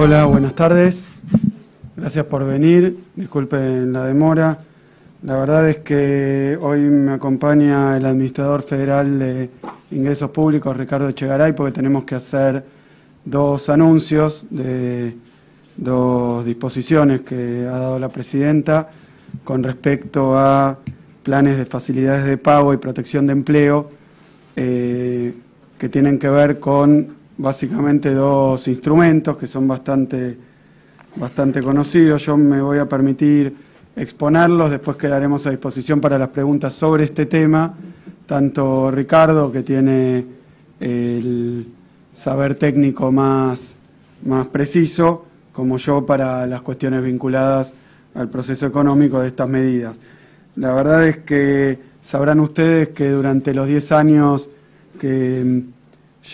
Hola, buenas tardes. Gracias por venir. Disculpen la demora. La verdad es que hoy me acompaña el Administrador Federal de Ingresos Públicos, Ricardo Echegaray, porque tenemos que hacer dos anuncios de dos disposiciones que ha dado la Presidenta con respecto a planes de facilidades de pago y protección de empleo que tienen que ver con básicamente dos instrumentos que son bastante conocidos. Yo me voy a permitir exponerlos, después quedaremos a disposición para las preguntas sobre este tema, tanto Ricardo, que tiene el saber técnico más preciso, como yo para las cuestiones vinculadas al proceso económico de estas medidas. La verdad es que sabrán ustedes que durante los 10 años que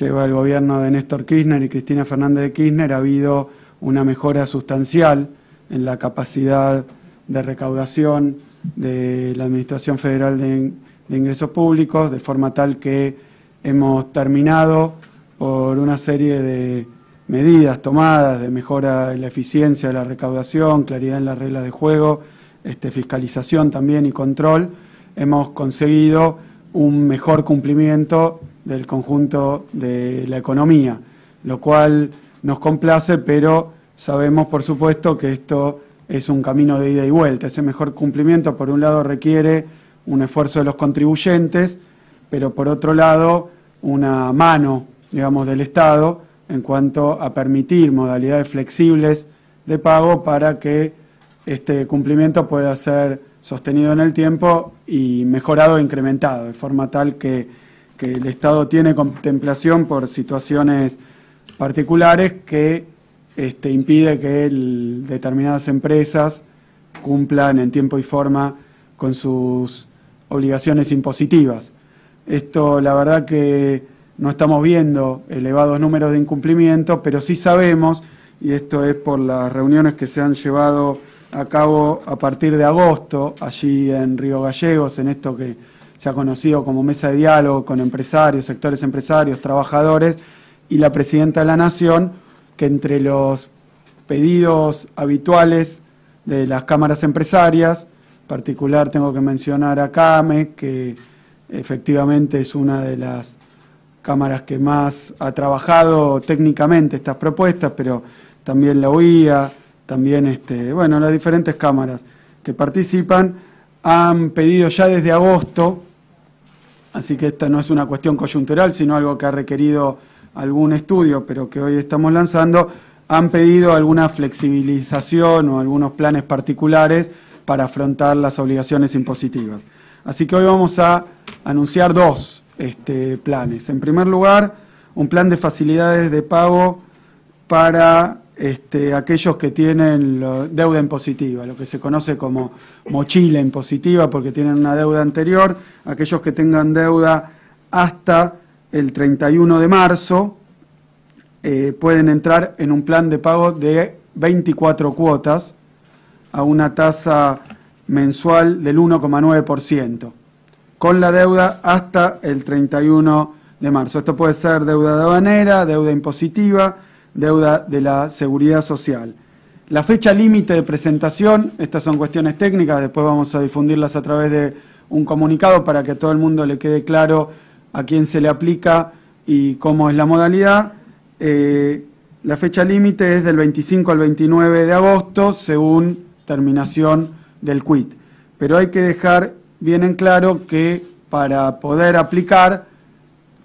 lleva el gobierno de Néstor Kirchner y Cristina Fernández de Kirchner ha habido una mejora sustancial en la capacidad de recaudación de la Administración Federal de Ingresos Públicos, de forma tal que hemos terminado por una serie de medidas tomadas de mejora en la eficiencia de la recaudación, claridad en las reglas de juego, fiscalización también y control. Hemos conseguido un mejor cumplimiento del conjunto de la economía, lo cual nos complace, pero sabemos, por supuesto, que esto es un camino de ida y vuelta. Ese mejor cumplimiento, por un lado, requiere un esfuerzo de los contribuyentes, pero por otro lado, una mano, digamos, del Estado en cuanto a permitir modalidades flexibles de pago para que este cumplimiento pueda ser sostenido en el tiempo y mejorado e incrementado, de forma tal que el Estado tiene contemplación por situaciones particulares que impide que determinadas empresas cumplan en tiempo y forma con sus obligaciones impositivas. Esto, la verdad que no estamos viendo elevados números de incumplimiento, pero sí sabemos, y esto es por las reuniones que se han llevado a cabo a partir de agosto, allí en Río Gallegos, en esto que se ha conocido como mesa de diálogo con empresarios, sectores empresarios, trabajadores, y la Presidenta de la Nación, que entre los pedidos habituales de las cámaras empresarias, en particular tengo que mencionar a CAME, que efectivamente es una de las cámaras que más ha trabajado técnicamente estas propuestas, pero también la UIA, también bueno, las diferentes cámaras que participan, han pedido ya desde agosto, así que esta no es una cuestión coyuntural, sino algo que ha requerido algún estudio, pero que hoy estamos lanzando, han pedido alguna flexibilización o algunos planes particulares para afrontar las obligaciones impositivas. Así que hoy vamos a anunciar dos planes. En primer lugar, un plan de facilidades de pago para aquellos que tienen deuda impositiva, lo que se conoce como mochila impositiva, porque tienen una deuda anterior, aquellos que tengan deuda hasta el 31 de marzo, pueden entrar en un plan de pago de 24 cuotas a una tasa mensual del 1,9%, con la deuda hasta el 31 de marzo. Esto puede ser deuda aduanera, deuda impositiva, deuda de la seguridad social. La fecha límite de presentación, estas son cuestiones técnicas, después vamos a difundirlas a través de un comunicado para que a todo el mundo le quede claro a quién se le aplica y cómo es la modalidad. La fecha límite es del 25 al 29 de agosto, según terminación del CUIT. Pero hay que dejar bien en claro que para poder aplicar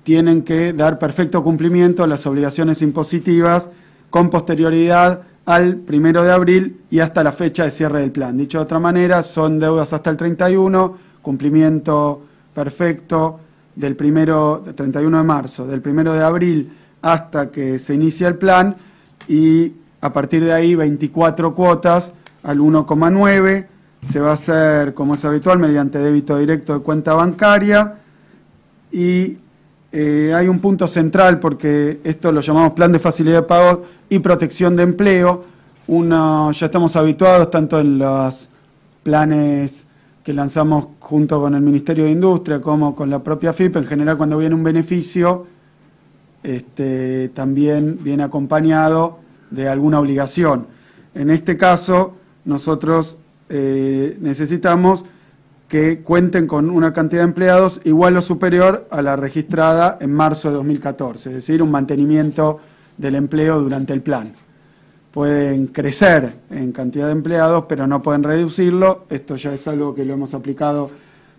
tienen que dar perfecto cumplimiento a las obligaciones impositivas con posterioridad al 1 de abril y hasta la fecha de cierre del plan. Dicho de otra manera, son deudas hasta el 31, cumplimiento perfecto del 31 de marzo, del 1 de abril hasta que se inicia el plan, y a partir de ahí 24 cuotas al 1,9, se va a hacer, como es habitual, mediante débito directo de cuenta bancaria, y hay un punto central, porque esto lo llamamos plan de facilidad de pagos y protección de empleo. Ya estamos habituados tanto en los planes que lanzamos junto con el Ministerio de Industria, como con la propia FIP, en general cuando viene un beneficio, también viene acompañado de alguna obligación. En este caso, nosotros necesitamos que cuenten con una cantidad de empleados igual o superior a la registrada en marzo de 2014, es decir, un mantenimiento del empleo durante el plan. Pueden crecer en cantidad de empleados, pero no pueden reducirlo. Esto ya es algo que lo hemos aplicado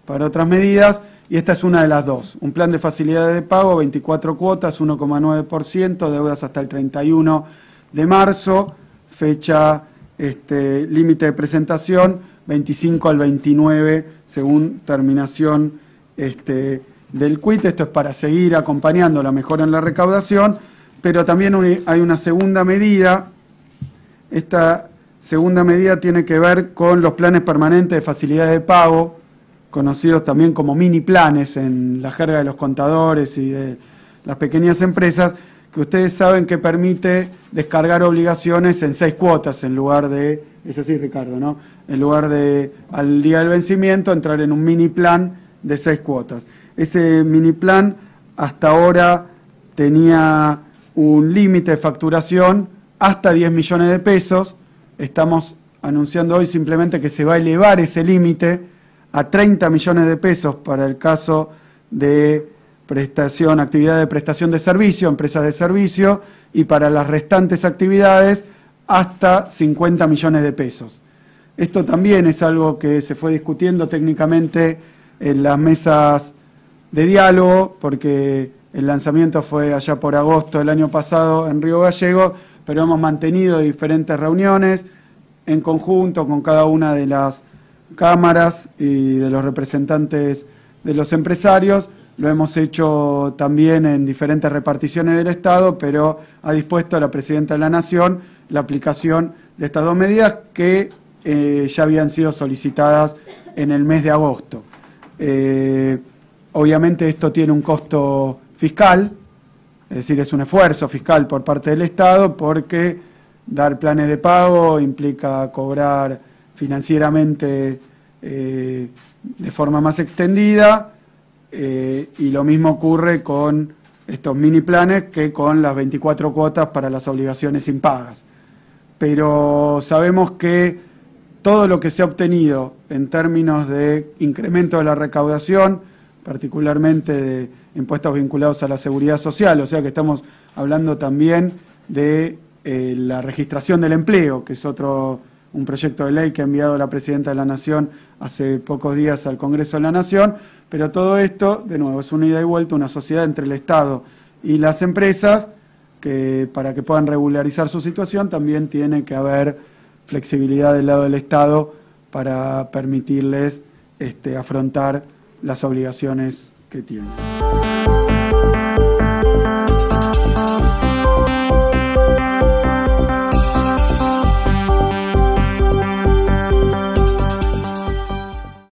para otras medidas, y esta es una de las dos. Un plan de facilidades de pago, 24 cuotas, 1,9%, deudas hasta el 31 de marzo, fecha límite de presentación, 25 al 29, según terminación del CUIT. Esto es para seguir acompañando la mejora en la recaudación, pero también hay una segunda medida. Esta segunda medida tiene que ver con los planes permanentes de facilidades de pago, conocidos también como mini planes en la jerga de los contadores y de las pequeñas empresas, que ustedes saben que permite descargar obligaciones en 6 cuotas en lugar de, eso sí, Ricardo, ¿no? En lugar de al día del vencimiento entrar en un mini plan de 6 cuotas. Ese mini plan hasta ahora tenía un límite de facturación hasta 10 millones de pesos. Estamos anunciando hoy simplemente que se va a elevar ese límite a 30 millones de pesos para el caso de prestación, actividad de prestación de servicio, empresas de servicio, y para las restantes actividades hasta 50 millones de pesos. Esto también es algo que se fue discutiendo técnicamente en las mesas de diálogo, porque el lanzamiento fue allá por agosto del año pasado en Río Gallegos, pero hemos mantenido diferentes reuniones en conjunto con cada una de las cámaras y de los representantes de los empresarios. Lo hemos hecho también en diferentes reparticiones del Estado, pero ha dispuesto a la Presidenta de la Nación la aplicación de estas dos medidas que ya habían sido solicitadas en el mes de agosto. Obviamente esto tiene un costo fiscal, es decir, es un esfuerzo fiscal por parte del Estado, porque dar planes de pago implica cobrar financieramente de forma más extendida, y lo mismo ocurre con estos mini planes que con las 24 cuotas para las obligaciones impagas. Pero sabemos que todo lo que se ha obtenido en términos de incremento de la recaudación, particularmente de impuestos vinculados a la seguridad social, o sea que estamos hablando también de la registración del empleo, que es otro... un proyecto de ley que ha enviado la Presidenta de la Nación hace pocos días al Congreso de la Nación, pero todo esto, de nuevo, es una ida y vuelta, una sociedad entre el Estado y las empresas, que para que puedan regularizar su situación también tiene que haber flexibilidad del lado del Estado para permitirles afrontar las obligaciones que tienen.